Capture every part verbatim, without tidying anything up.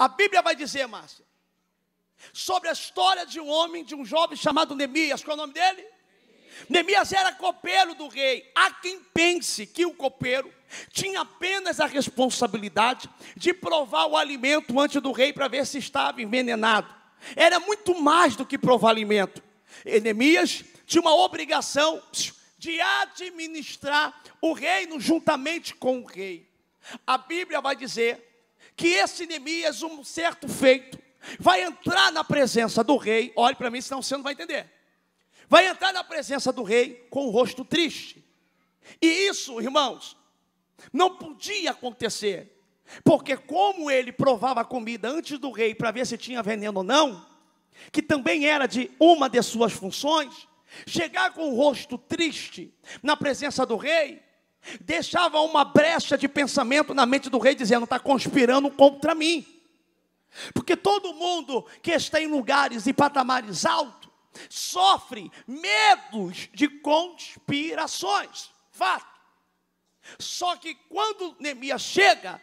A Bíblia vai dizer, Márcia, sobre a história de um homem, de um jovem chamado Neemias. Qual é o nome dele? Neemias era copeiro do rei. Há quem pense que o copeiro tinha apenas a responsabilidade de provar o alimento antes do rei para ver se estava envenenado. Era muito mais do que provar alimento. Neemias tinha uma obrigação de administrar o reino juntamente com o rei. A Bíblia vai dizer que esse Neemias, um certo feito, vai entrar na presença do rei. Olhe para mim, senão você não vai entender. Vai entrar na presença do rei com o rosto triste. E isso, irmãos, não podia acontecer. Porque como ele provava a comida antes do rei para ver se tinha veneno ou não, que também era de uma de suas funções, chegar com o rosto triste na presença do rei, deixava uma brecha de pensamento na mente do rei, dizendo: está conspirando contra mim. Porque todo mundo que está em lugares e patamares altos sofre medos de conspirações, fato. Só que quando Neemias chega,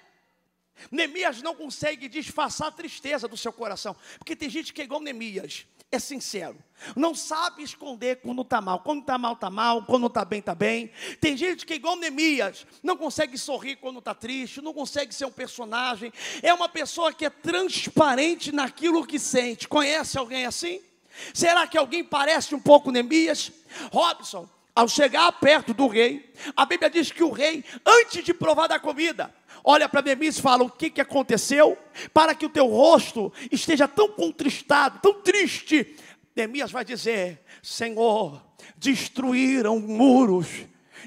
Neemias não consegue disfarçar a tristeza do seu coração, porque tem gente que é igual Neemias, é sincero, não sabe esconder quando está mal, quando está mal está mal, quando está bem está bem. Tem gente que é igual Neemias, não consegue sorrir quando está triste, não consegue ser um personagem, é uma pessoa que é transparente naquilo que sente. Conhece alguém assim? Será que alguém parece um pouco Neemias? Robson, ao chegar perto do rei, a Bíblia diz que o rei, antes de provar da comida, olha para Neemias e fala: o que, que aconteceu para que o teu rosto esteja tão contristado, tão triste? Neemias vai dizer: Senhor, destruíram muros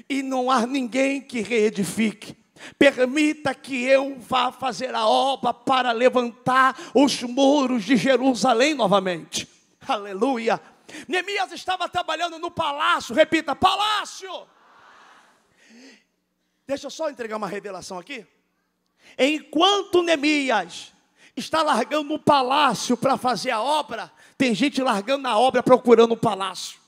e não há ninguém que reedifique. Permita que eu vá fazer a obra para levantar os muros de Jerusalém novamente. Aleluia. Neemias estava trabalhando no palácio. Repita, palácio. Deixa eu só entregar uma revelação aqui. Enquanto Neemias está largando o palácio para fazer a obra, tem gente largando a obra procurando o palácio.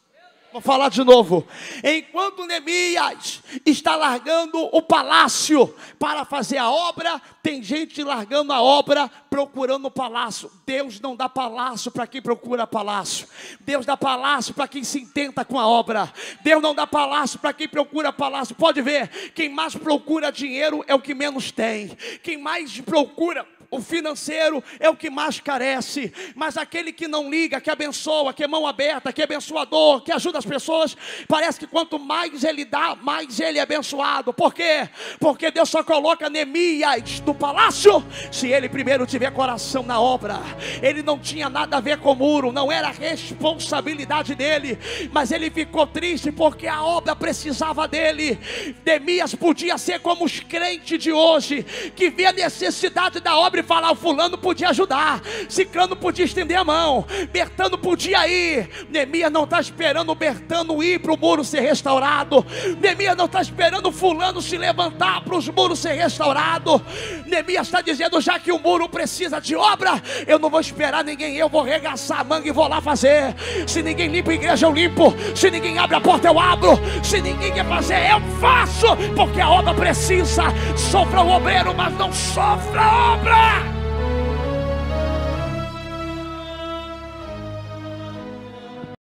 Vou falar de novo. Enquanto Neemias está largando o palácio para fazer a obra, tem gente largando a obra procurando o palácio. Deus não dá palácio para quem procura palácio. Deus dá palácio para quem se intenta com a obra. Deus não dá palácio para quem procura palácio. Pode ver, quem mais procura dinheiro é o que menos tem. Quem mais procura o financeiro é o que mais carece. Mas aquele que não liga, que abençoa, que é mão aberta, que é abençoador, que ajuda as pessoas, parece que quanto mais ele dá, mais ele é abençoado. Por quê? Porque Deus só coloca Neemias no palácio se ele primeiro tiver coração na obra. Ele não tinha nada a ver com o muro, não era responsabilidade dele, mas ele ficou triste porque a obra precisava dele. Neemias podia ser como os crentes de hoje, que vê a necessidade da obra e falar: o fulano podia ajudar, Ciclano podia estender a mão, Bertano podia ir. Neemias não está esperando o Bertano ir para o muro ser restaurado. Neemias não está esperando o fulano se levantar para os muros ser restaurado. Neemias está dizendo: já que o muro precisa de obra, eu não vou esperar ninguém, eu vou arregaçar a manga e vou lá fazer. Se ninguém limpa a igreja, eu limpo. Se ninguém abre a porta, eu abro. Se ninguém quer fazer, eu faço, porque a obra precisa. Sofra o obreiro, mas não sofra a obra.